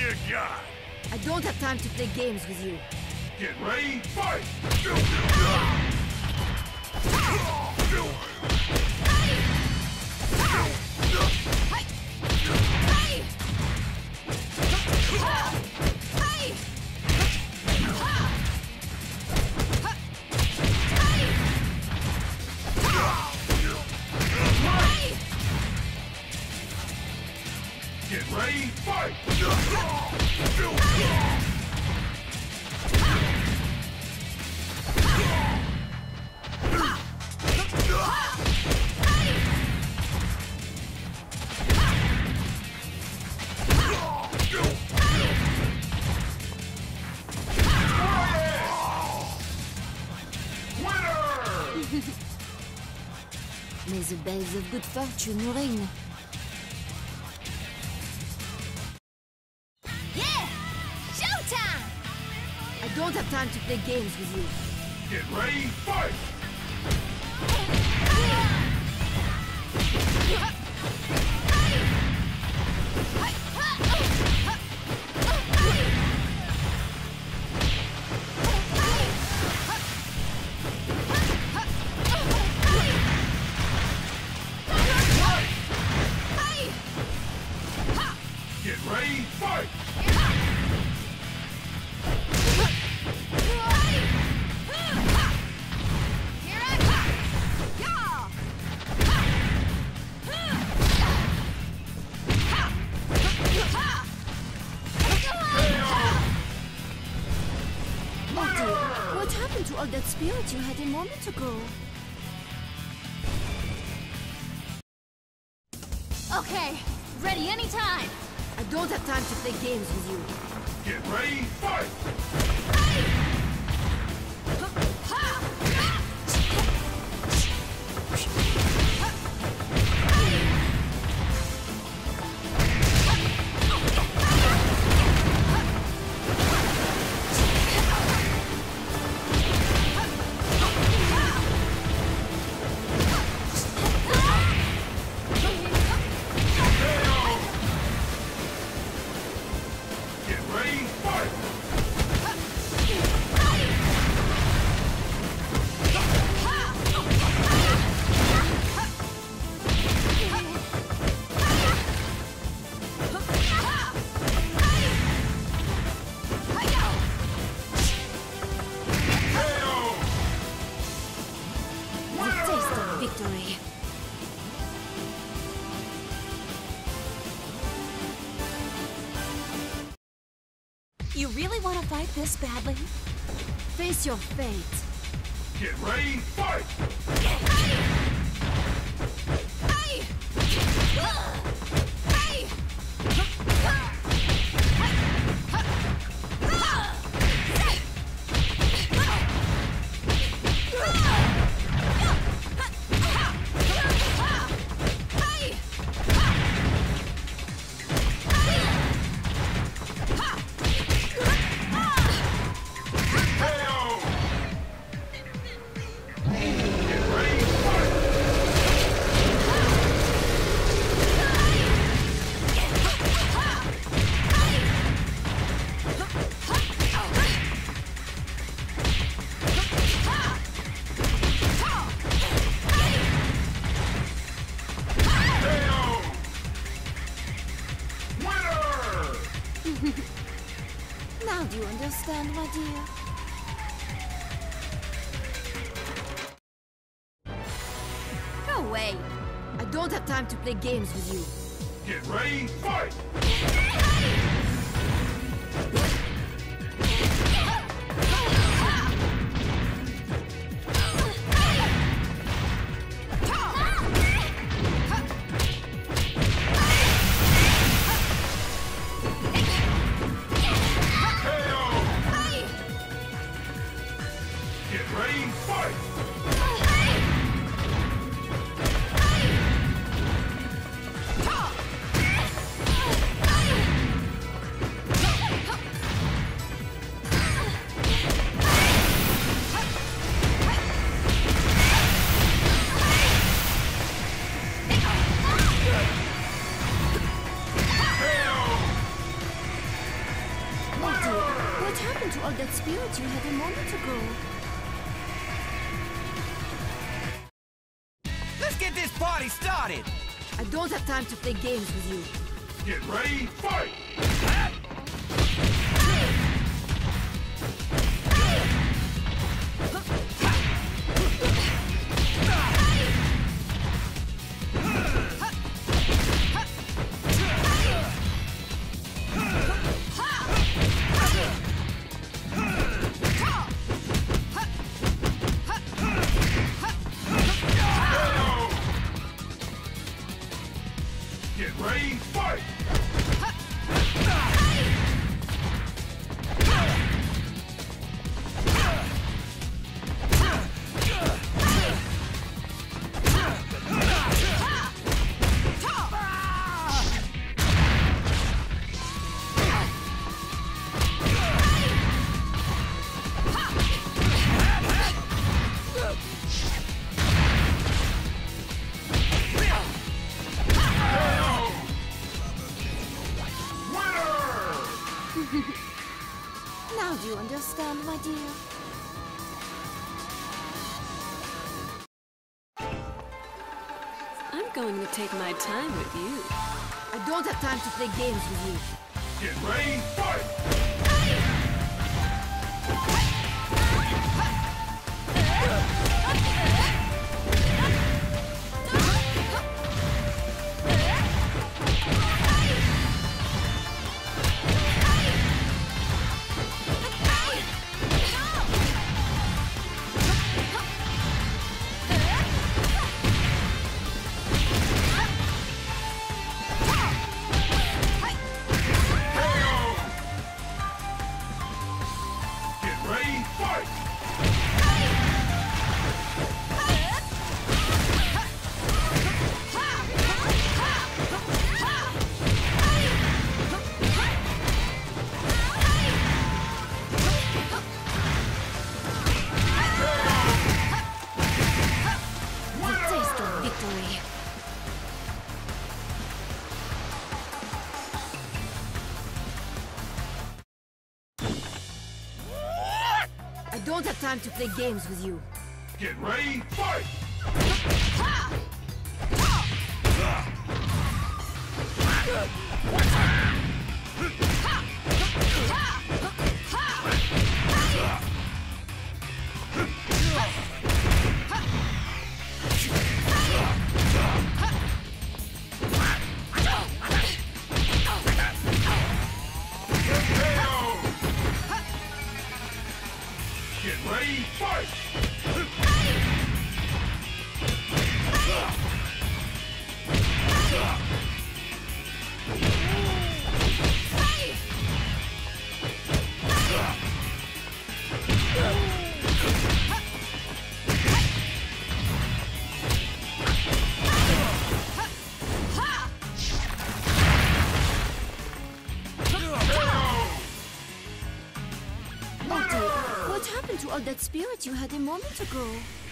you got? I don't have time to play games with you. Get ready, fight! Get ready, fight! Winner! May the bells of good fortune ring. I don't have time to play games with you. Get ready, fight! Get ready, fight! What happened to all that spirit you had a moment ago? Okay, ready anytime! I don't have time to play games with you. Get ready, fight! Victory. You really want to fight this badly? Face your fate. Get ready, fight! Hey! Hey! Now do you understand, my dear? Go away! I don't have time to play games with you. Get ready, fight! Fight! What happened to all that spirit you had a moment ago? Let's get this party started! I don't have time to play games with you. Get ready, fight! Now do you understand, my dear? I'm going to take my time with you. I don't have time to play games with you. Get ready, fight! I don't have time to play games with you. Get ready, fight! What happened to all that spirit you had a moment ago?